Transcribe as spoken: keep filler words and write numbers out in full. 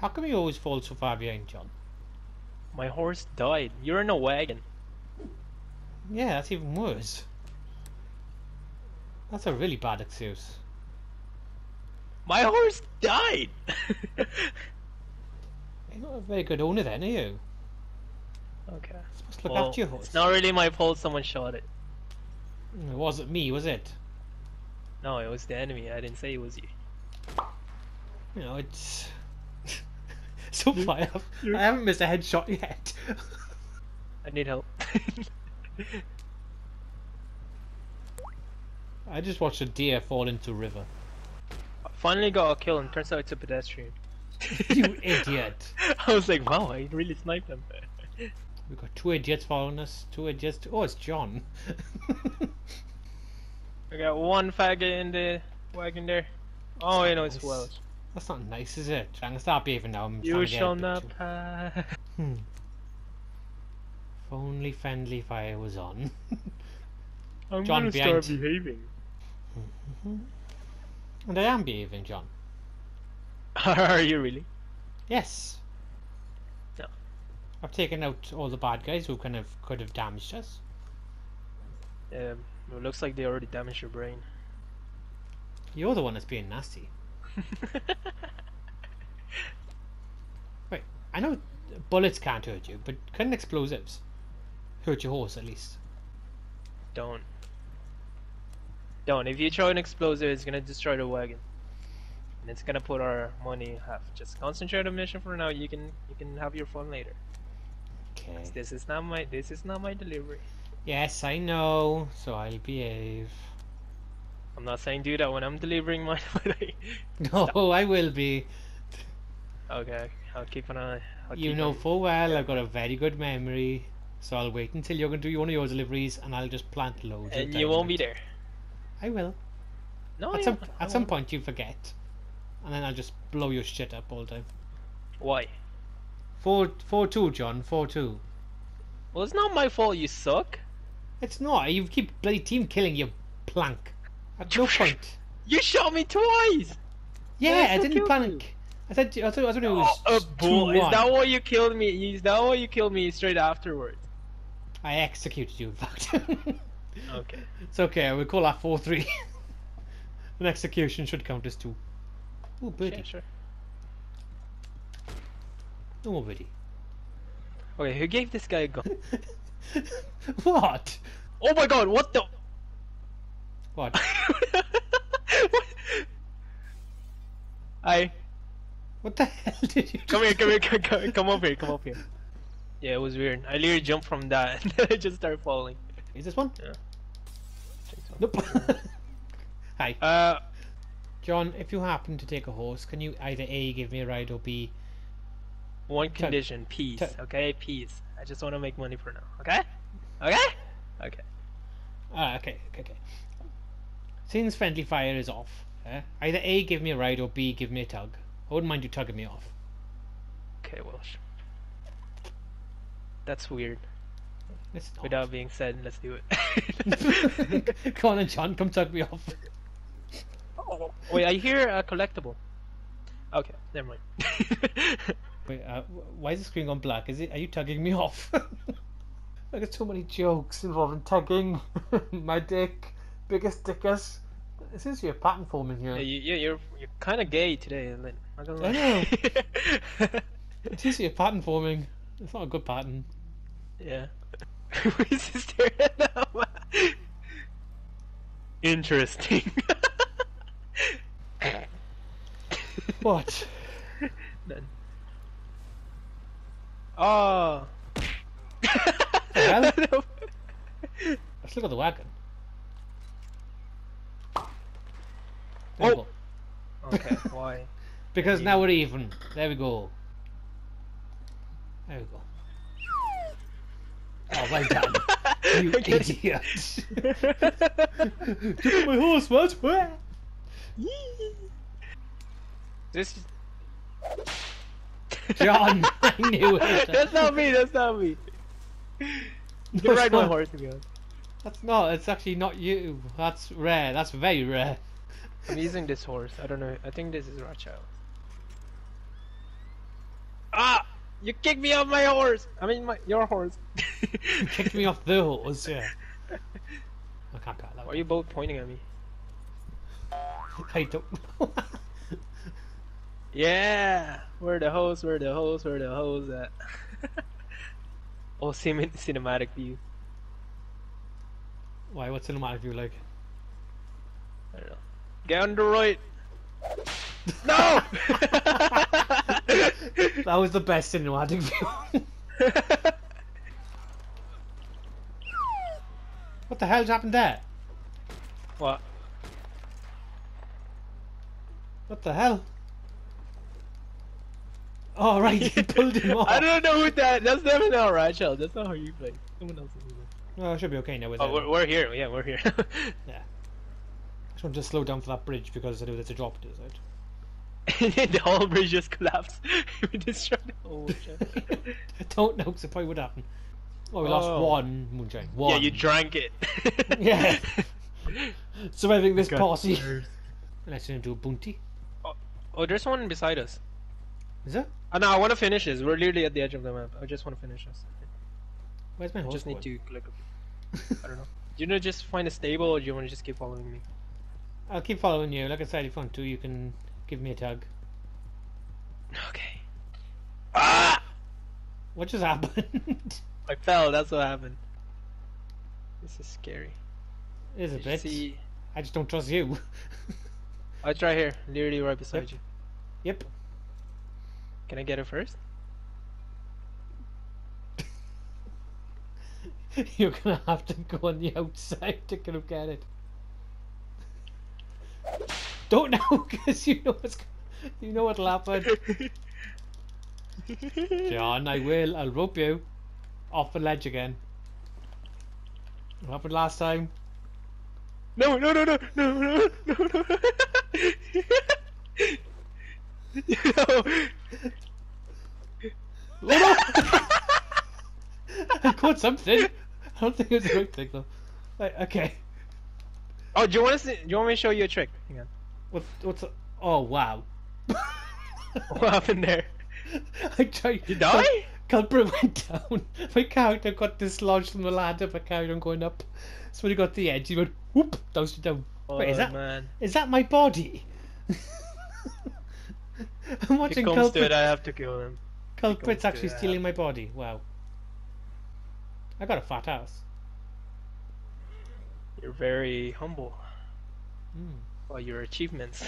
How come you always fall so far behind, John? My horse died. You're in a wagon. Yeah, that's even worse. That's a really bad excuse. My horse died! You're not a very good owner then, are you? Okay. You're supposed to look well, after your horse. It's not really my fault someone shot it. It wasn't me, was it? No, it was the enemy. I didn't say it was you. You know, it's... so far, I haven't missed a headshot yet. I need help. I just watched a deer fall into a river. I finally got a kill and turns out it's a pedestrian. You idiot! I was like, wow, I really sniped them. We got two idiots following us, two idiots... Oh, it's John. I got one faggot in the wagon there. Oh, you know, it's Welsh. That's not nice, is it? I'm gonna stop behaving now. I'm you shall not pass. Hmm. If only friendly fire was on. I'm John gonna behind. Start behaving. And I am behaving, John. Are you really? Yes. No. I've taken out all the bad guys who kind of could have damaged us. Um, it looks like they already damaged your brain. You're the one that's being nasty. Wait, I know bullets can't hurt you, but can explosives hurt your horse at least? Don't. Don't. If you throw an explosive, it's gonna destroy the wagon, and it's gonna put our money in half. Just concentrate on mission for now. You can you can have your fun later. Okay. This is not my this is not my delivery. Yes, I know. So I'll behave. I'm not saying do that when I'm delivering mine. No, stop. I will be. Okay, I'll keep an eye. I'll you know full well I've got a very good memory, so I'll wait until you're going to do one of your deliveries, and I'll just plant loads. And you won't be there. I will. No, at some at some point you forget, and then I'll just blow your shit up all the time. Why? Four four two, John. Four two. Well, it's not my fault. You suck. It's not. You keep bloody team killing your plank. At no point. You shot me twice. Yeah, I didn't panic. I said I thought I thought it was oh, a bull. Is that why you killed me? Is that why you killed me straight afterwards? I executed you, in fact. Okay. It's okay. We call that four three. An execution should count as two. Ooh, birdie. Sure, sure. No more birdie. Okay, who gave this guy a gun? What? Oh my God! What the? What? What? I. What the hell did you? Come here, come here, come, come, come up here, come up here. Yeah, it was weird. I literally jumped from that, and then I just started falling. Is this one? Yeah. So. Nope. Hi. Uh, John, if you happen to take a horse, can you either A, give me a ride, or B? One condition, peace. Okay, peace. I just want to make money for now. Okay? Okay? Okay. Ah, uh, okay, okay, okay. Since friendly fire is off, eh? Either A, give me a ride, or B, give me a tug. I wouldn't mind you tugging me off. Okay, Welsh. That's weird. It's not. Without being said, let's do it. Come on, John, come tug me off. Oh, wait, I hear a collectible. Okay, never mind. Wait, uh, why is the screen gone black? Is it? Are you tugging me off? I got so many jokes involving tugging, my dick. Biggest dickers. This is your pattern forming here. Yeah, you, you're you're kind of gay today, isn't it? I don't know. I know. This is your pattern forming. It's not a good pattern. Yeah. Where is this there now? Interesting. What? None. Oh. Well, let's look at the wagon. Oh. Okay, why? Because now we're even. There we go. There we go. Oh, well done. You idiot. Took my horse, what? This John, I knew it. That's not me, that's not me. You can ride my horse, to be honest. That's not, it's actually not you. That's rare, that's very rare. I'm using this horse. I don't know. I think this is Rothschild. You kicked me off my horse! I mean, my, your horse. Kicked me off the horse, yeah. I can't cut that. Why are you both pointing at me? I don't know. Yeah! Where the hose, where the hose, where the hose at? Oh, cin cinematic view. Why, what's cinematic view like? I don't know. Get on the right! No! That was the best cinematic view. What the hell happened there? What? What the hell? Oh right, you pulled him off. I don't know who that. That's never not Rachel. That's not how you play. Someone else is doing it. Oh, it should be okay now. With oh, we're, we're here. Yeah, we're here. Yeah. I just want to slow down for that bridge because I know there's a drop to this out. The whole bridge just collapsed. We destroyed the whole bridge. I don't know because it probably would happen. Oh, we oh. lost one moonshine. One. Yeah, you drank it. Yeah. Surviving this God. Posse. Let's turn into a bounty. Oh, oh, there's one beside us. Is there? Oh, no, I want to finish this. We're literally at the edge of the map. I just want to finish this. Where's my horse? I just need to click. I don't know. Do you know just find a stable, or do you want to just keep following me? I'll keep following you. Like I said, if you want to, you can. Give me a tug. Okay. Ah! What just happened? I fell, that's what happened. This is scary. It is a bit. See... I just don't trust you. I'll try here, literally right beside yep. you. Yep. Can I get it first? You're gonna have to go on the outside to go get it. Don't know, because you know what's, you know what'll happen. John, I will. I'll rope you off the ledge again. What happened last time? No, no, no, no, no, no, no, no. No. Oh, no. I caught something. I don't think it was a good thing though. Right, okay. Oh, do you want to? See, do you want me to show you a trick? Hang on. What's, what's a, oh wow. What happened there? I tried. Did I? Culprit went down. My character got dislodged from the ladder by carried on going up. So when he got to the edge he went whoop, doused it down. Oh, wait, is that man. Is that my body? I'm watching Culprit. If he comes to it, I have to kill him. Culprit's actually it, stealing my body. Wow. I got a fat ass. You're very humble. Mm. Well, your achievements.